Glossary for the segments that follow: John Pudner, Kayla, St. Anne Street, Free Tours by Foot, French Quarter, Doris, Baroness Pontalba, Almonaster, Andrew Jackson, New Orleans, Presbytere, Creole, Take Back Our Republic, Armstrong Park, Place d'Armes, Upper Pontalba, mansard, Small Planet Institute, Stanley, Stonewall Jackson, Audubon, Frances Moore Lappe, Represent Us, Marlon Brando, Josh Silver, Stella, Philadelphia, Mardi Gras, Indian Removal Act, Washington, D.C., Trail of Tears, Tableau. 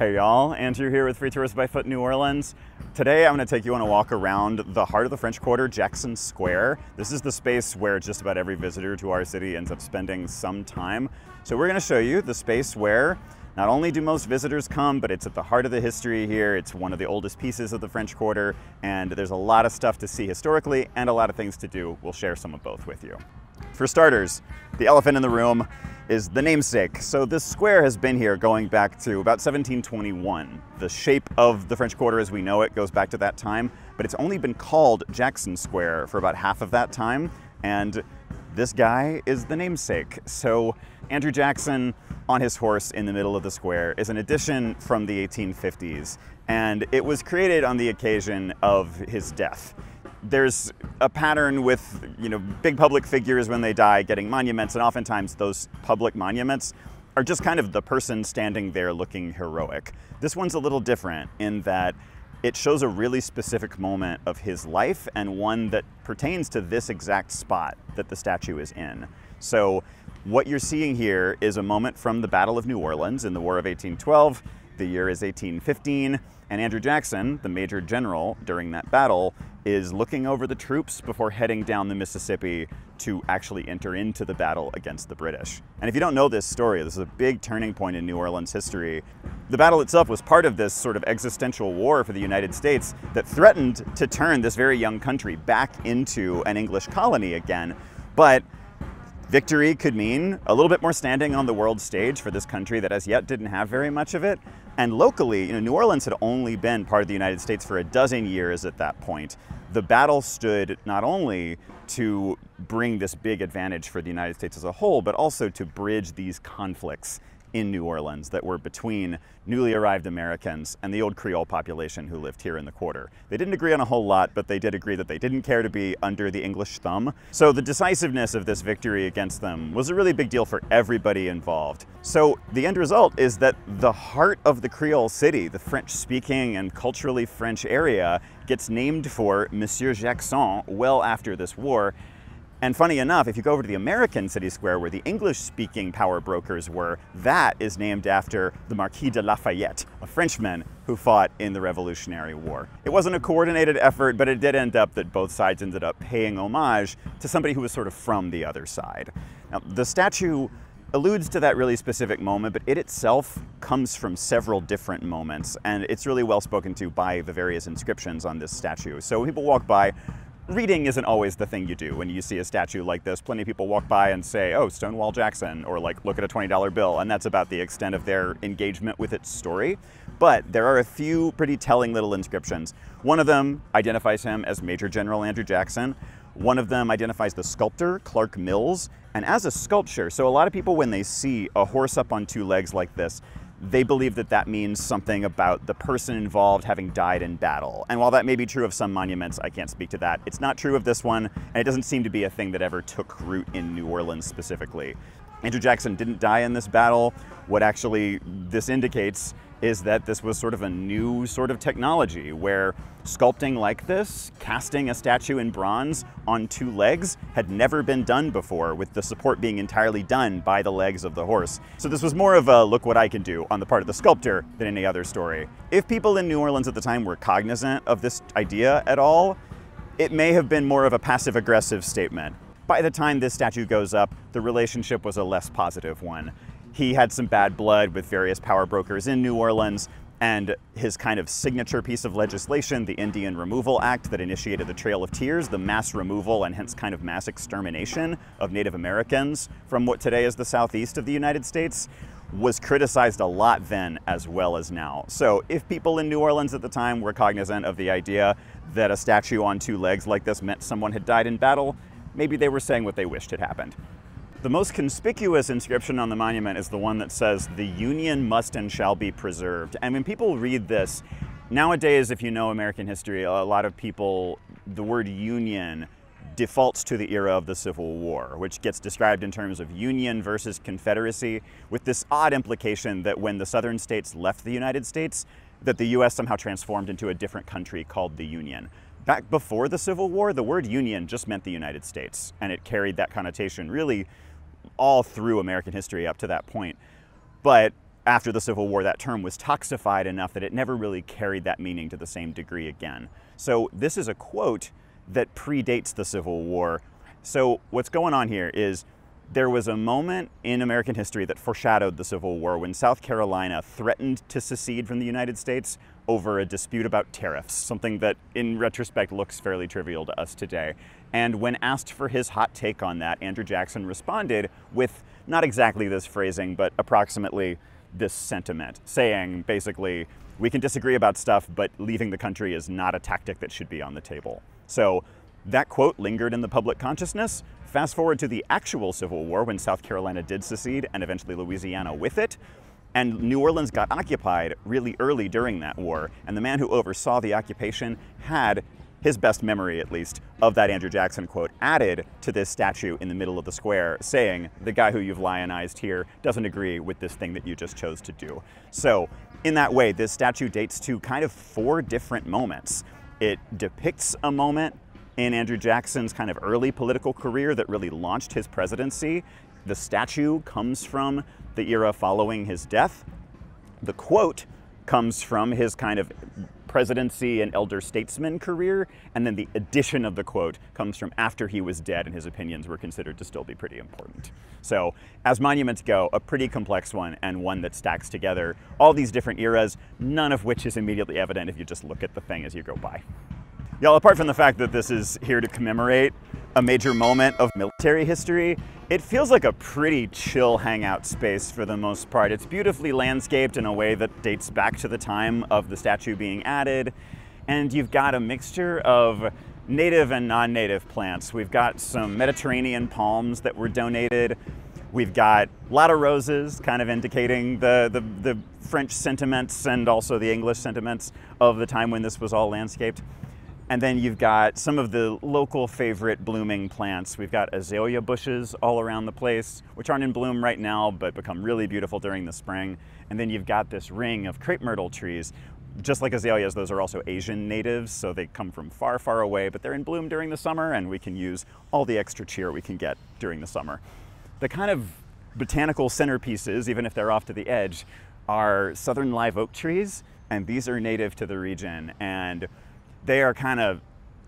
Hey y'all, Andrew here with Free Tours by Foot New Orleans. Today I'm going to take you on a walk around the heart of the French Quarter, Jackson Square. This is the space where just about every visitor to our city ends up spending some time. So we're going to show you the space where not only do most visitors come, but it's at the heart of the history here. It's one of the oldest pieces of the French Quarter, and there's a lot of stuff to see historically and a lot of things to do. We'll share some of both with you. For starters, the elephant in the room is the namesake. So this square has been here going back to about 1721. The shape of the French Quarter as we know it goes back to that time, but it's only been called Jackson Square for about half of that time, and this guy is the namesake. So Andrew Jackson on his horse in the middle of the square is an addition from the 1850s, and it was created on the occasion of his death. There's a pattern with, big public figures when they die getting monuments, and oftentimes those public monuments are just kind of the person standing there looking heroic. This one's a little different in that it shows a really specific moment of his life and one that pertains to this exact spot that the statue is in. So what you're seeing here is a moment from the Battle of New Orleans in the War of 1812. The year is 1815, and Andrew Jackson, the major general during that battle, is looking over the troops before heading down the Mississippi to actually enter into the battle against the British. And if you don't know this story, this is a big turning point in New Orleans history. The battle itself was part of this sort of existential war for the United States that threatened to turn this very young country back into an English colony again. But victory could mean a little bit more standing on the world stage for this country that as yet didn't have very much of it. And locally, New Orleans had only been part of the United States for a dozen years at that point. The battle stood not only to bring this big advantage for the United States as a whole, but also to bridge these conflicts in New Orleans that were between newly arrived Americans and the old Creole population who lived here in the quarter. They didn't agree on a whole lot, but they did agree that they didn't care to be under the English thumb. So the decisiveness of this victory against them was a really big deal for everybody involved. So the end result is that the heart of the Creole city, the French-speaking and culturally French area, gets named for Monsieur Jackson well after this war. And funny enough, if you go over to the American city square where the English-speaking power brokers were, that is named after the Marquis de Lafayette, a Frenchman who fought in the Revolutionary War. It wasn't a coordinated effort, but it did end up that both sides ended up paying homage to somebody who was sort of from the other side. Now, the statue alludes to that really specific moment, but it itself comes from several different moments, and it's really well spoken to by the various inscriptions on this statue. So when people walk by, reading isn't always the thing you do when you see a statue like this. Plenty of people walk by and say, oh, Stonewall Jackson, or like, look at a $20 bill, and that's about the extent of their engagement with its story. But there are a few pretty telling little inscriptions. One of them identifies him as Major General Andrew Jackson. One of them identifies the sculptor, Clark Mills, and as a sculpture. So a lot of people, when they see a horse up on two legs like this, they believe that that means something about the person involved having died in battle. And while that may be true of some monuments, I can't speak to that. It's not true of this one, and it doesn't seem to be a thing that ever took root in New Orleans specifically. Andrew Jackson didn't die in this battle. What actually this indicates is that this was sort of a new sort of technology where sculpting like this, casting a statue in bronze on two legs, had never been done before, with the support being entirely done by the legs of the horse. So this was more of a look what I can do on the part of the sculptor than any other story. If people in New Orleans at the time were cognizant of this idea at all, it may have been more of a passive-aggressive statement. By the time this statue goes up, the relationship was a less positive one. He had some bad blood with various power brokers in New Orleans, and his kind of signature piece of legislation, the Indian Removal Act that initiated the Trail of Tears, the mass removal and hence kind of mass extermination of Native Americans from what today is the southeast of the United States, was criticized a lot then as well as now. So if people in New Orleans at the time were cognizant of the idea that a statue on two legs like this meant someone had died in battle, maybe they were saying what they wished had happened. The most conspicuous inscription on the monument is the one that says, "The Union must and shall be preserved." And when people read this, nowadays, if you know American history, a lot of people, the word union defaults to the era of the Civil War, which gets described in terms of Union versus Confederacy, with this odd implication that when the Southern states left the United States, that the U.S. somehow transformed into a different country called the Union. Back before the Civil War, the word Union just meant the United States, and it carried that connotation really all through American history up to that point. But after the Civil War, that term was toxified enough that it never really carried that meaning to the same degree again. So this is a quote that predates the Civil War. So what's going on here is there was a moment in American history that foreshadowed the Civil War when South Carolina threatened to secede from the United States over a dispute about tariffs, something that in retrospect looks fairly trivial to us today. And when asked for his hot take on that, Andrew Jackson responded with not exactly this phrasing, but approximately this sentiment, saying basically, we can disagree about stuff, but leaving the country is not a tactic that should be on the table. So that quote lingered in the public consciousness. Fast forward to the actual Civil War when South Carolina did secede and eventually Louisiana with it. And New Orleans got occupied really early during that war. And the man who oversaw the occupation had his best memory, at least, of that Andrew Jackson quote added to this statue in the middle of the square saying, the guy who you've lionized here doesn't agree with this thing that you just chose to do. So in that way, this statue dates to kind of four different moments. It depicts a moment in Andrew Jackson's kind of early political career that really launched his presidency. The statue comes from the era following his death. The quote comes from his kind of presidency and elder statesman career. And then the addition of the quote comes from after he was dead and his opinions were considered to still be pretty important. So as monuments go, a pretty complex one and one that stacks together all these different eras, none of which is immediately evident if you just look at the thing as you go by. Y'all, apart from the fact that this is here to commemorate a major moment of military history, it feels like a pretty chill hangout space for the most part. It's beautifully landscaped in a way that dates back to the time of the statue being added. And you've got a mixture of native and non-native plants. We've got some Mediterranean palms that were donated. We've got a lot of roses, kind of indicating the French sentiments and also the English sentiments of the time when this was all landscaped. And then you've got some of the local favorite blooming plants. We've got azalea bushes all around the place, which aren't in bloom right now, but become really beautiful during the spring. And then you've got this ring of crepe myrtle trees. Just like azaleas, those are also Asian natives, so they come from far, far away, but they're in bloom during the summer, and we can use all the extra cheer we can get during the summer. The kind of botanical centerpieces, even if they're off to the edge, are southern live oak trees, and these are native to the region. And they are kind of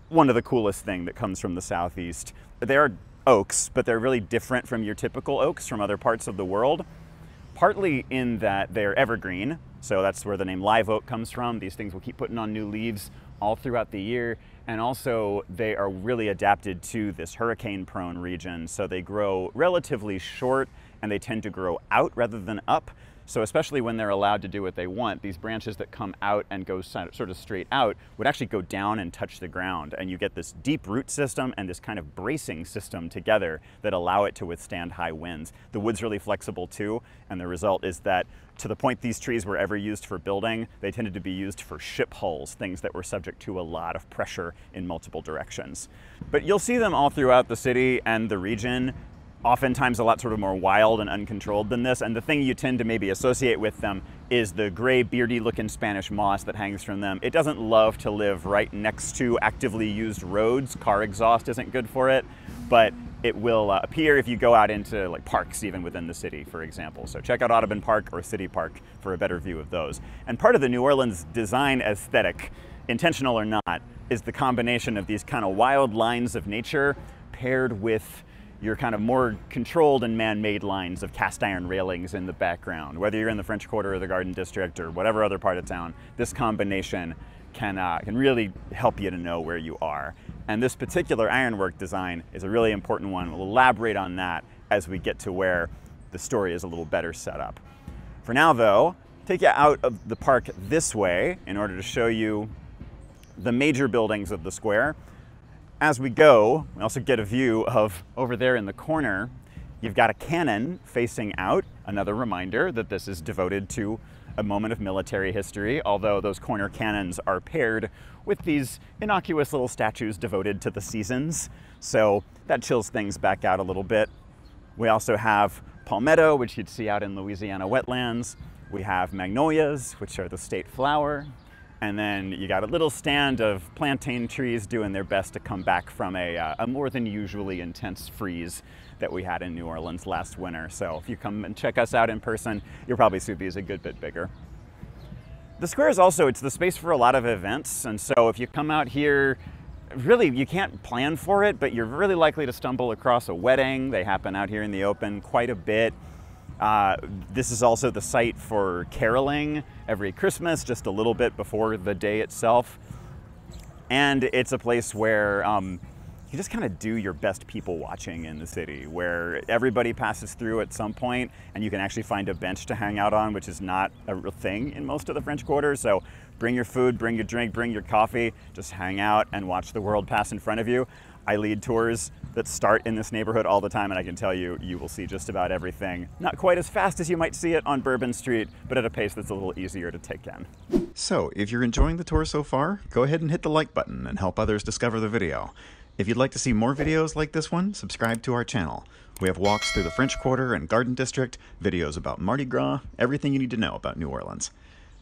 one of the coolest things that comes from the Southeast. They are oaks, but they're really different from your typical oaks from other parts of the world, partly in that they're evergreen. So that's where the name live oak comes from. These things will keep putting on new leaves all throughout the year. And also they are really adapted to this hurricane prone region. So they grow relatively short and they tend to grow out rather than up. So especially when they're allowed to do what they want, these branches that come out and go sort of straight out would actually go down and touch the ground. And you get this deep root system and this kind of bracing system together that allow it to withstand high winds. The wood's really flexible too. And the result is that to the point these trees were ever used for building, they tended to be used for ship hulls, things that were subject to a lot of pressure in multiple directions. But you'll see them all throughout the city and the region. Oftentimes a lot sort of more wild and uncontrolled than this. And the thing you tend to maybe associate with them is the gray beardy looking Spanish moss that hangs from them. It doesn't love to live right next to actively used roads. Car exhaust isn't good for it, but it will appear if you go out into like parks, even within the city, for example. So check out Audubon Park or City Park for a better view of those. And part of the New Orleans design aesthetic, intentional or not, is the combination of these kind of wild lines of nature paired with your kind of more controlled and man-made lines of cast iron railings in the background. Whether you're in the French Quarter or the Garden District or whatever other part of town, this combination can really help you to know where you are. And this particular ironwork design is a really important one. We'll elaborate on that as we get to where the story is a little better set up. For now though, take you out of the park this way in order to show you the major buildings of the square. As we go, we also get a view of over there in the corner, you've got a cannon facing out, another reminder that this is devoted to a moment of military history, although those corner cannons are paired with these innocuous little statues devoted to the seasons. So that chills things back out a little bit. We also have palmetto, which you'd see out in Louisiana wetlands. We have magnolias, which are the state flower. And then you got a little stand of plantain trees doing their best to come back from a more than usually intense freeze that we had in New Orleans last winter. So if you come and check us out in person, you'll probably see these a good bit bigger. The square is also, it's the space for a lot of events. And so if you come out here, really, you can't plan for it, but you're really likely to stumble across a wedding. They happen out here in the open quite a bit. This is also the site for caroling every Christmas, just a little bit before the day itself. And it's a place where you just kind of do your best people watching in the city, where everybody passes through at some point, and you can actually find a bench to hang out on, which is not a real thing in most of the French Quarter. So bring your food, bring your drink, bring your coffee, just hang out and watch the world pass in front of you. I lead tours that start in this neighborhood all the time, and I can tell you, you will see just about everything. Not quite as fast as you might see it on Bourbon Street, but at a pace that's a little easier to take in. So, if you're enjoying the tour so far, go ahead and hit the like button and help others discover the video. If you'd like to see more videos like this one, subscribe to our channel. We have walks through the French Quarter and Garden District, videos about Mardi Gras, everything you need to know about New Orleans.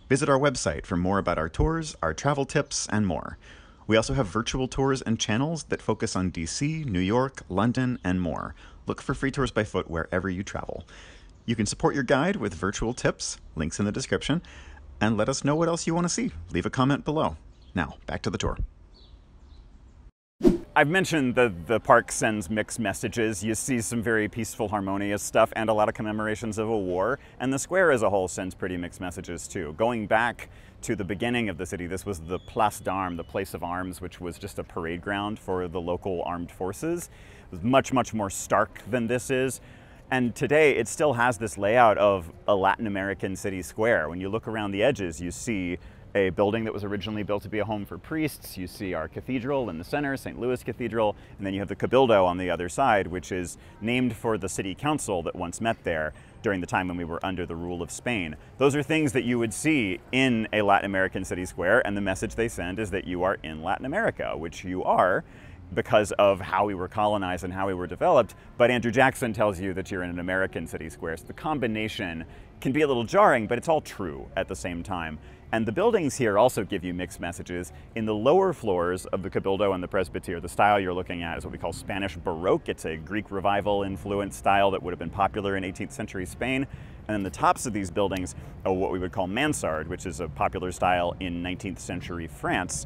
Visit our website for more about our tours, our travel tips, and more. We also have virtual tours and channels that focus on DC, New York, London, and more. Look for Free Tours by Foot wherever you travel. You can support your guide with virtual tips, links in the description, and let us know what else you want to see. Leave a comment below. Now, back to the tour. I've mentioned that the park sends mixed messages. You see some very peaceful, harmonious stuff and a lot of commemorations of a war. And the square as a whole sends pretty mixed messages too. Going back to the beginning of the city, this was the Place d'Armes, the Place of Arms, which was just a parade ground for the local armed forces. It was much, much more stark than this is. And today it still has this layout of a Latin American city square. When you look around the edges, you see a building that was originally built to be a home for priests. You see our cathedral in the center, St. Louis Cathedral, and then you have the Cabildo on the other side, which is named for the city council that once met there during the time when we were under the rule of Spain. Those are things that you would see in a Latin American city square, and the message they send is that you are in Latin America, which you are because of how we were colonized and how we were developed. But Andrew Jackson tells you that you're in an American city square. So the combination can be a little jarring, but it's all true at the same time. And the buildings here also give you mixed messages. In the lower floors of the Cabildo and the Presbytere, the style you're looking at is what we call Spanish Baroque. It's a Greek Revival influenced style that would have been popular in 18th century Spain. And then the tops of these buildings are what we would call mansard, which is a popular style in 19th century France.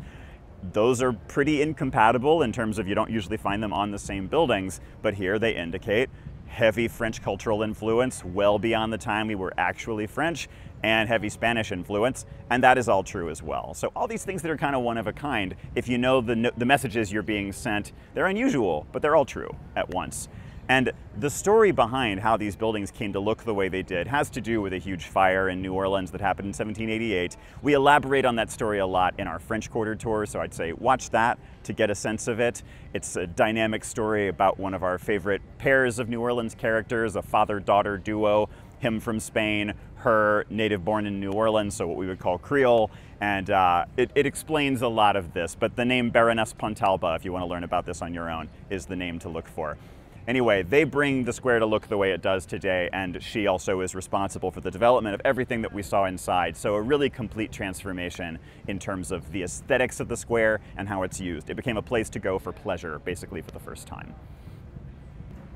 Those are pretty incompatible in terms of you don't usually find them on the same buildings, but here they indicate heavy French cultural influence well beyond the time we were actually French, and heavy Spanish influence, and that is all true as well. So all these things that are kind of one of a kind, if you know the messages you're being sent, they're unusual, but they're all true at once. And the story behind how these buildings came to look the way they did has to do with a huge fire in New Orleans that happened in 1788. We elaborate on that story a lot in our French Quarter tour, so I'd say watch that to get a sense of it. It's a dynamic story about one of our favorite pairs of New Orleans characters, a father-daughter duo, him from Spain, her native born in New Orleans, so what we would call Creole. And it explains a lot of this, but the name Baroness Pontalba, if you want to learn about this on your own, is the name to look for. Anyway, they bring the square to look the way it does today, and she also is responsible for the development of everything that we saw inside. So a really complete transformation in terms of the aesthetics of the square and how it's used. It became a place to go for pleasure, basically for the first time.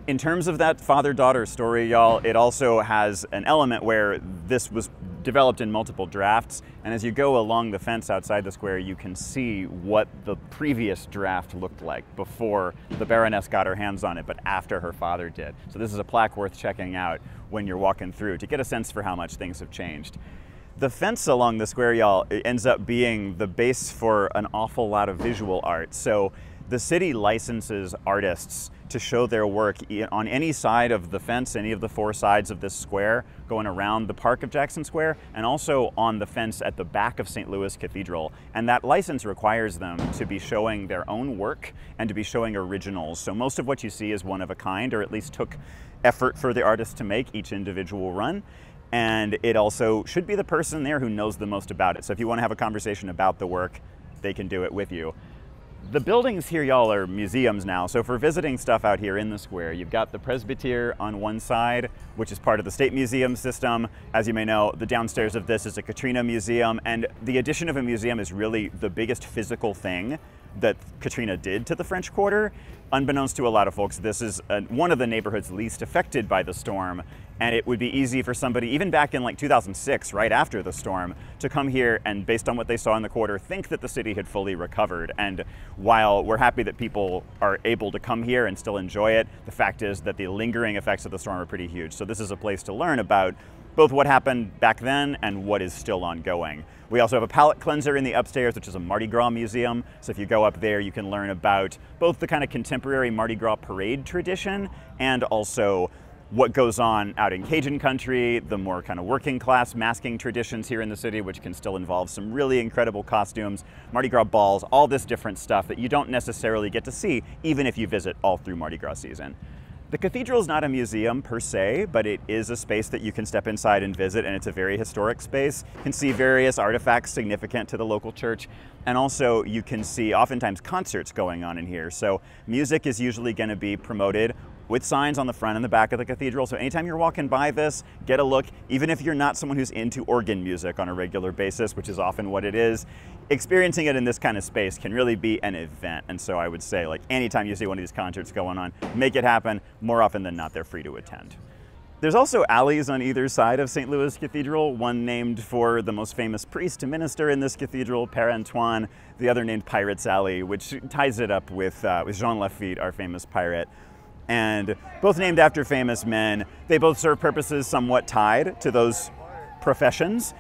In terms of that father-daughter story, y'all, it also has an element where this was developed in multiple drafts. And as you go along the fence outside the square, you can see what the previous draft looked like before the Baroness got her hands on it, but after her father did. So this is a plaque worth checking out when you're walking through to get a sense for how much things have changed. The fence along the square, y'all, it ends up being the base for an awful lot of visual art. So the city licenses artists to show their work on any side of the fence, any of the four sides of this square, going around the park of Jackson Square, and also on the fence at the back of St. Louis Cathedral. And that license requires them to be showing their own work and to be showing originals. So most of what you see is one of a kind, or at least took effort for the artist to make each individual run. And it also should be the person there who knows the most about it. So if you want to have a conversation about the work, they can do it with you. The buildings here, y'all, are museums now. So for visiting stuff out here in the square, you've got the Presbytere on one side, which is part of the State Museum system. As you may know, the downstairs of this is a Katrina Museum, and the addition of a museum is really the biggest physical thing that Katrina did to the French Quarter. Unbeknownst to a lot of folks, this is one of the neighborhoods least affected by the storm, and it would be easy for somebody, even back in like 2006, right after the storm, to come here and, based on what they saw in the quarter, think that the city had fully recovered. And while we're happy that people are able to come here and still enjoy it, the fact is that the lingering effects of the storm are pretty huge. So this is a place to learn about both what happened back then and what is still ongoing. We also have a palate cleanser in the upstairs, which is a Mardi Gras museum. So if you go up there, you can learn about both the kind of contemporary Mardi Gras parade tradition and also what goes on out in Cajun country, the more kind of working class masking traditions here in the city, which can still involve some really incredible costumes, Mardi Gras balls, all this different stuff that you don't necessarily get to see, even if you visit all through Mardi Gras season. The cathedral is not a museum per se, but it is a space that you can step inside and visit, and it's a very historic space. You can see various artifacts significant to the local church, and also you can see oftentimes concerts going on in here. So music is usually going to be promoted with signs on the front and the back of the cathedral. So anytime you're walking by this, get a look. Even if you're not someone who's into organ music on a regular basis, which is often what it is, experiencing it in this kind of space can really be an event. And so I would say, like, anytime you see one of these concerts going on, make it happen. More often than not, they're free to attend. There's also alleys on either side of St. Louis Cathedral, one named for the most famous priest to minister in this cathedral, Père Antoine, the other named Pirate's Alley, which ties it up with Jean Lafitte, our famous pirate. And both named after famous men. They both serve purposes somewhat tied to those professions.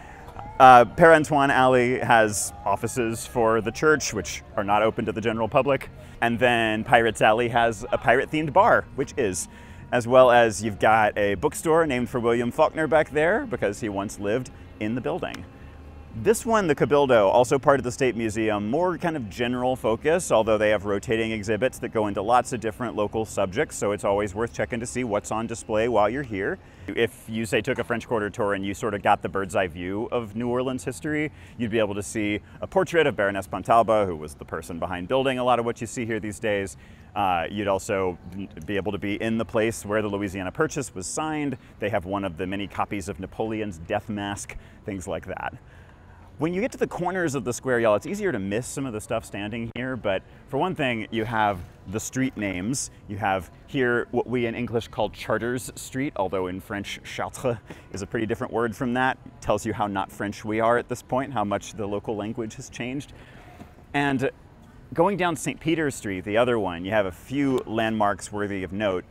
Père Antoine Alley has offices for the church, which are not open to the general public. And then Pirate's Alley has a pirate-themed bar, which is. As well as you've got a bookstore named for William Faulkner back there, because he once lived in the building. This one, the Cabildo, also part of the State Museum, more kind of general focus, although they have rotating exhibits that go into lots of different local subjects, so it's always worth checking to see what's on display while you're here. If you, say, took a French Quarter tour and you sort of got the bird's eye view of New Orleans history, you'd be able to see a portrait of Baroness Pontalba, who was the person behind building a lot of what you see here these days. You'd also be able to be in the place where the Louisiana Purchase was signed. They have one of the many copies of Napoleon's death mask, things like that. When you get to the corners of the square, y'all, it's easier to miss some of the stuff standing here, but for one thing, you have the street names. You have here what we in English call Chartres Street, although in French, Chartres is a pretty different word from that. It tells you how not French we are at this point, how much the local language has changed. And going down St. Peter's Street, the other one, you have a few landmarks worthy of note.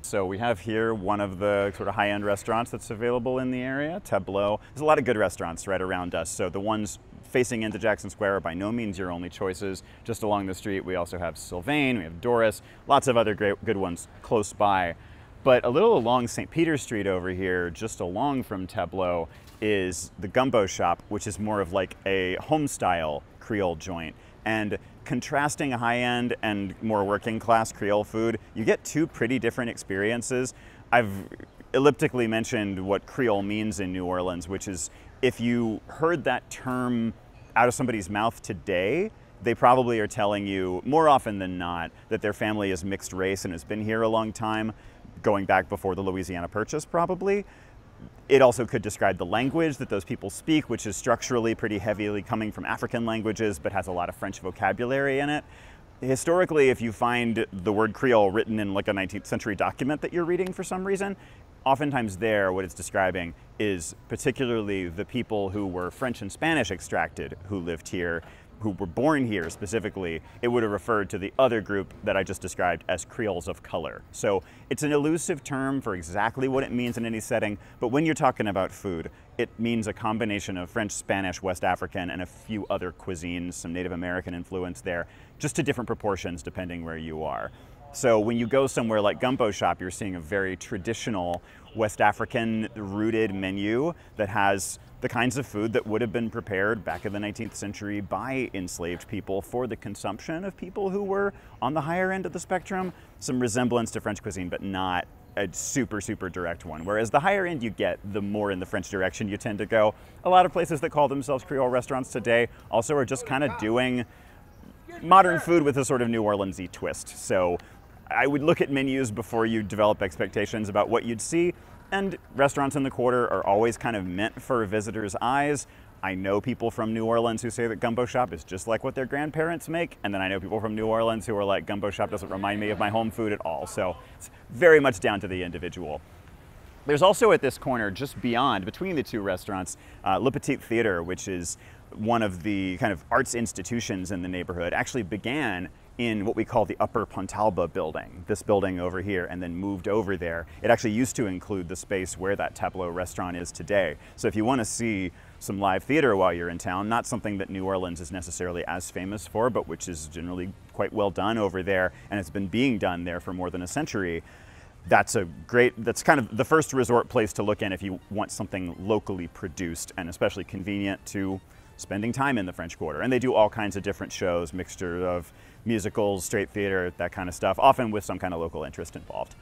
So we have here one of the sort of high-end restaurants that's available in the area, Tableau. There's a lot of good restaurants right around us, so the ones facing into Jackson Square are by no means your only choices. Just along the street, we also have Sylvain, we have Doris, lots of other great, good ones close by. But a little along St. Peter's Street over here, just along from Tableau, is the Gumbo Shop, which is more of like a home-style Creole joint. And contrasting high-end and more working-class Creole food, you get two pretty different experiences. I've elliptically mentioned what Creole means in New Orleans, which is if you heard that term out of somebody's mouth today, they probably are telling you, more often than not, that their family is mixed race and has been here a long time, going back before the Louisiana Purchase, probably. It also could describe the language that those people speak, which is structurally pretty heavily coming from African languages, but has a lot of French vocabulary in it. Historically, if you find the word Creole written in like a 19th century document that you're reading for some reason, oftentimes there, what it's describing is particularly the people who were French and Spanish extracted who lived here, who were born here specifically. It would have referred to the other group that I just described as Creoles of color. So it's an elusive term for exactly what it means in any setting, but when you're talking about food, it means a combination of French, Spanish, West African, and a few other cuisines, some Native American influence there, just to different proportions depending where you are. So when you go somewhere like Gumbo Shop, you're seeing a very traditional West African rooted menu that has the kinds of food that would have been prepared back in the 19th century by enslaved people for the consumption of people who were on the higher end of the spectrum. Some resemblance to French cuisine, but not a super, super direct one. Whereas the higher end you get, the more in the French direction you tend to go. A lot of places that call themselves Creole restaurants today also are just kind of doing modern food with a sort of New Orleans-y twist. So I would look at menus before you develop expectations about what you'd see, and restaurants in the quarter are always kind of meant for visitors' eyes. I know people from New Orleans who say that Gumbo Shop is just like what their grandparents make, and then I know people from New Orleans who are like, Gumbo Shop doesn't remind me of my home food at all. So it's very much down to the individual. There's also at this corner, just beyond, between the two restaurants, Le Petit Theater, which is one of the kind of arts institutions in the neighborhood, actually began in what we call the Upper Pontalba building, this building over here, and then moved over there. It actually used to include the space where that Tableau restaurant is today. So if you want to see some live theater while you're in town, not something that New Orleans is necessarily as famous for, but which is generally quite well done over there, and it's been being done there for more than a century, that's kind of the first resort place to look in if you want something locally produced and especially convenient to spending time in the French Quarter. And they do all kinds of different shows, mixture of musicals, straight theater, that kind of stuff, often with some kind of local interest involved.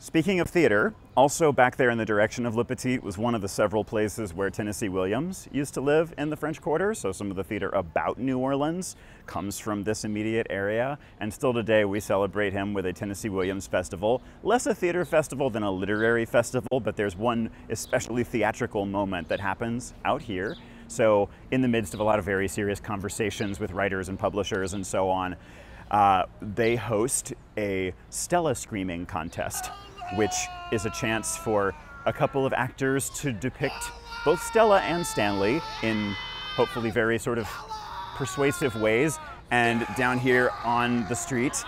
Speaking of theater, also back there in the direction of Le Petit was one of the several places where Tennessee Williams used to live in the French Quarter. So some of the theater about New Orleans comes from this immediate area. And still today we celebrate him with a Tennessee Williams festival, less a theater festival than a literary festival, but there's one especially theatrical moment that happens out here. So in the midst of a lot of very serious conversations with writers and publishers and so on, they host a Stella screaming contest, which is a chance for a couple of actors to depict both Stella and Stanley in hopefully very sort of persuasive ways. And down here on the street,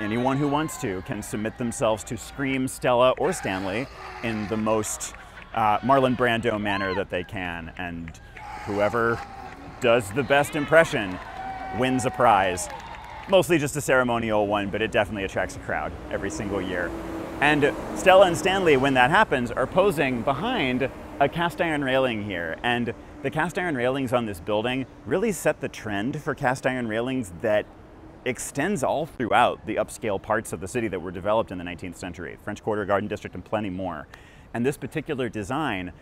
anyone who wants to can submit themselves to scream Stella or Stanley in the most Marlon Brando manner that they can. And whoever does the best impression wins a prize. Mostly just a ceremonial one, but it definitely attracts a crowd every single year. And Stella and Stanley, when that happens, are posing behind a cast iron railing here. And the cast iron railings on this building really set the trend for cast iron railings that extends all throughout the upscale parts of the city that were developed in the 19th century, French Quarter, Garden District, and plenty more. And this particular design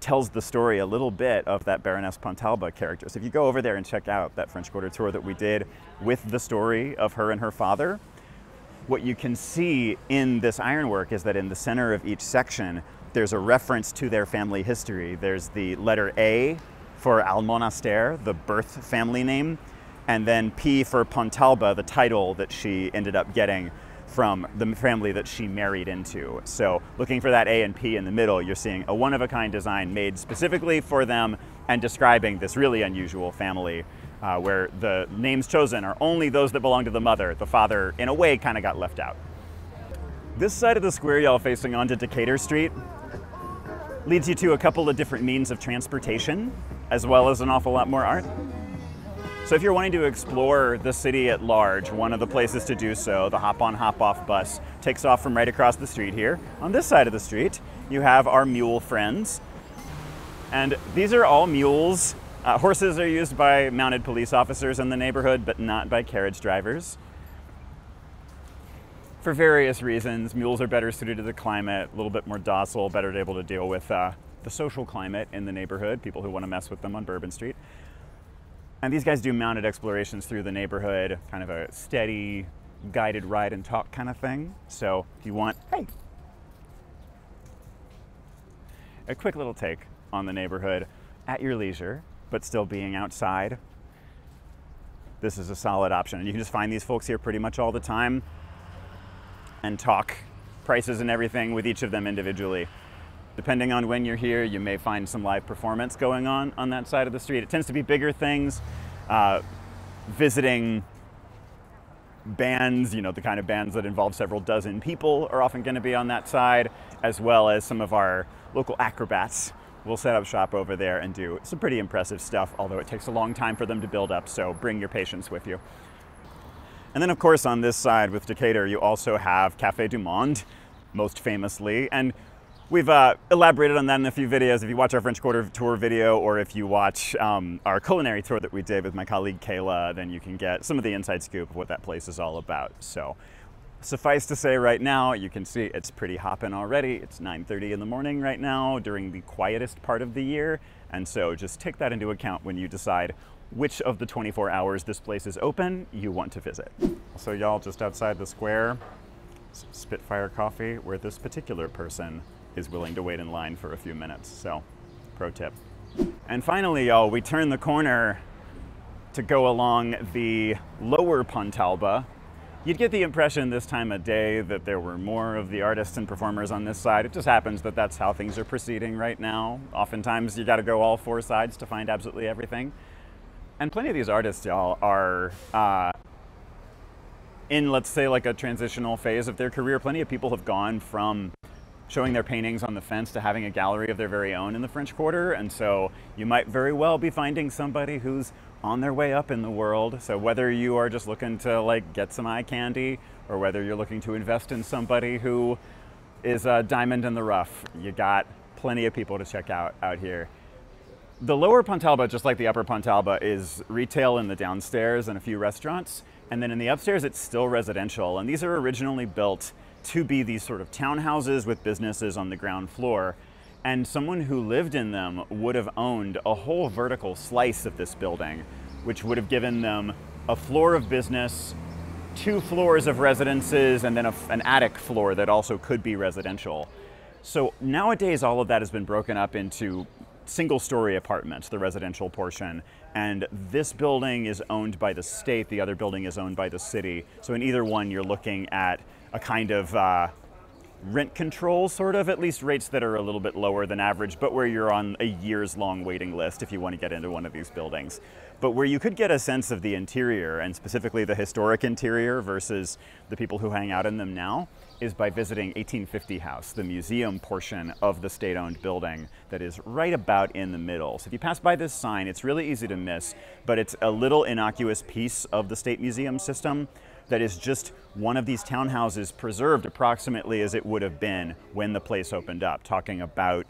tells the story a little bit of that Baroness Pontalba character. So if you go over there and check out that French Quarter tour that we did with the story of her and her father, what you can see in this ironwork is that in the center of each section, there's a reference to their family history. There's the letter A for Almonaster, the birth family name, and then P for Pontalba, the title that she ended up getting from the family that she married into. So looking for that A and P in the middle, you're seeing a one-of-a-kind design made specifically for them and describing this really unusual family where the names chosen are only those that belong to the mother. The father, in a way, kind of got left out. This side of the square y'all facing onto Decatur Street leads you to a couple of different means of transportation, as well as an awful lot more art. So if you're wanting to explore the city at large, one of the places to do so, the hop-on, hop-off bus, takes off from right across the street here. On this side of the street, you have our mule friends. And these are all mules. Horses are used by mounted police officers in the neighborhood, but not by carriage drivers. For various reasons, mules are better suited to the climate, a little bit more docile, better able to deal with the social climate in the neighborhood, people who want to mess with them on Bourbon Street. And these guys do mounted explorations through the neighborhood, kind of a steady, guided ride and talk kind of thing. So if you want, hey, a quick little take on the neighborhood at your leisure, but still being outside, this is a solid option. And you can just find these folks here pretty much all the time and talk prices and everything with each of them individually. Depending on when you're here, you may find some live performance going on that side of the street. It tends to be bigger things, visiting bands, you know, the kind of bands that involve several dozen people are often going to be on that side, as well as some of our local acrobats will set up shop over there and do some pretty impressive stuff, although it takes a long time for them to build up, so bring your patience with you. And then, of course, on this side with Decatur, you also have Café du Monde, most famously, and we've elaborated on that in a few videos. If you watch our French Quarter tour video, or if you watch our culinary tour that we did with my colleague Kayla, then you can get some of the inside scoop of what that place is all about. So suffice to say right now, you can see it's pretty hopping already. It's 9:30 in the morning right now during the quietest part of the year. And so just take that into account when you decide which of the 24 hours this place is open you want to visit. So y'all, just outside the square, Spitfire Coffee, where this particular person is willing to wait in line for a few minutes, so pro tip. And finally, y'all, we turn the corner to go along the Lower Pontalba. You'd get the impression this time of day that there were more of the artists and performers on this side. It just happens that that's how things are proceeding right now. Oftentimes you gotta go all four sides to find absolutely everything. And plenty of these artists, y'all, are in, let's say, like a transitional phase of their career. Plenty of people have gone from showing their paintings on the fence to having a gallery of their very own in the French Quarter. And so you might very well be finding somebody who's on their way up in the world. So whether you are just looking to like get some eye candy, or whether you're looking to invest in somebody who is a diamond in the rough, you got plenty of people to check out here. The Lower Pontalba, just like the Upper Pontalba, is retail in the downstairs and a few restaurants. And then in the upstairs, it's still residential. And these are originally built to be these sort of townhouses with businesses on the ground floor. And someone who lived in them would have owned a whole vertical slice of this building, which would have given them a floor of business, 2 floors of residences, and then an attic floor that also could be residential. So nowadays, all of that has been broken up into single-story apartments, the residential portion. And this building is owned by the state. The other building is owned by the city. So in either one, you're looking at a kind of rent control, sort of, at least rates that are a little bit lower than average, but where you're on a years-long waiting list if you want to get into one of these buildings. But where you could get a sense of the interior, and specifically the historic interior versus the people who hang out in them now, is by visiting 1850 House, the museum portion of the state-owned building that is right about in the middle. So if you pass by this sign, it's really easy to miss, but it's a little innocuous piece of the state museum system that is just one of these townhouses preserved approximately as it would have been when the place opened up, talking about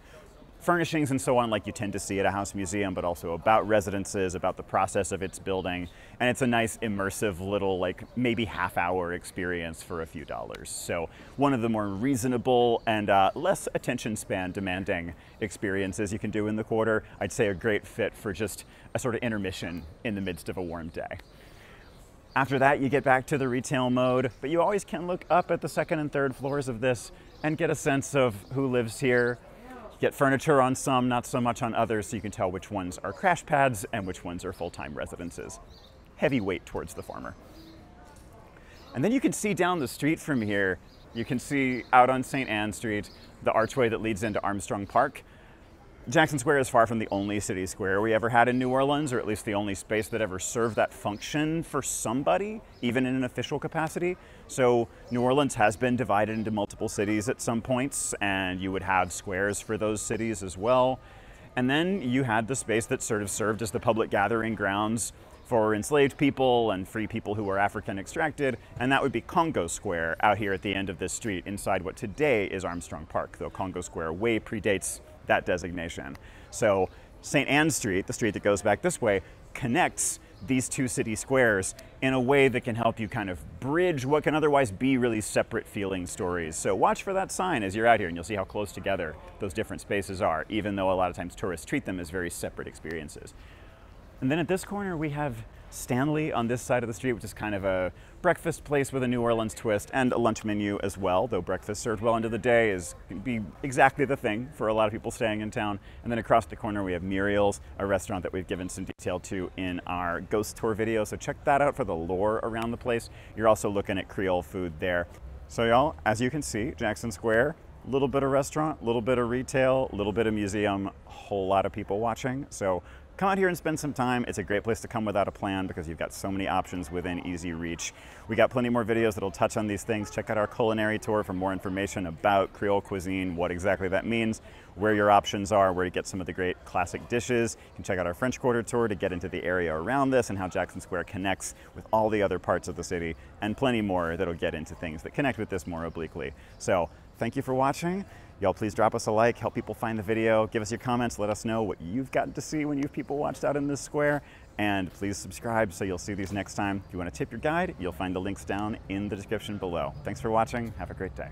furnishings and so on, like you tend to see at a house museum, but also about residences, about the process of its building. And it's a nice immersive little, like, maybe half-hour experience for a few dollars. So one of the more reasonable and less attention span demanding experiences you can do in the quarter. I'd say a great fit for just a sort of intermission in the midst of a warm day. After that, you get back to the retail mode, but you always can look up at the second and third floors of this and get a sense of who lives here. You get furniture on some, not so much on others, so you can tell which ones are crash pads and which ones are full-time residences. Heavy weight towards the former. And then you can see down the street from here, you can see out on St. Anne Street, the archway that leads into Armstrong Park. Jackson Square is far from the only city square we ever had in New Orleans, or at least the only space that ever served that function for somebody, even in an official capacity. So New Orleans has been divided into multiple cities at some points, and you would have squares for those cities as well. And then you had the space that sort of served as the public gathering grounds for enslaved people and free people who were African extracted, and that would be Congo Square out here at the end of this street inside what today is Armstrong Park, though Congo Square way predates that designation. So St. Anne Street, the street that goes back this way, connects these two city squares in a way that can help you kind of bridge what can otherwise be really separate feeling stories. So watch for that sign as you're out here, and you'll see how close together those different spaces are, even though a lot of times tourists treat them as very separate experiences. And then at this corner, we have Stanley on this side of the street, which is kind of a breakfast place with a New Orleans twist and a lunch menu as well, though breakfast served well into the day is be exactly the thing for a lot of people staying in town. And then across the corner, we have Muriel's, a restaurant that we've given some detail to in our ghost tour video. So check that out for the lore around the place. You're also looking at Creole food there. So y'all, as you can see, Jackson Square, a little bit of restaurant, a little bit of retail, a little bit of museum, a whole lot of people watching. So come out here and spend some time. It's a great place to come without a plan because you've got so many options within easy reach. We got plenty more videos that'll touch on these things. Check out our culinary tour for more information about Creole cuisine, what exactly that means, where your options are, where to get some of the great classic dishes. You can check out our French Quarter tour to get into the area around this and how Jackson Square connects with all the other parts of the city, and plenty more that'll get into things that connect with this more obliquely. So thank you for watching. Y'all, please drop us a like, help people find the video, give us your comments, let us know what you've gotten to see when you've people watched out in this square, and please subscribe so you'll see these next time. If you want to tip your guide, you'll find the links down in the description below. Thanks for watching, have a great day.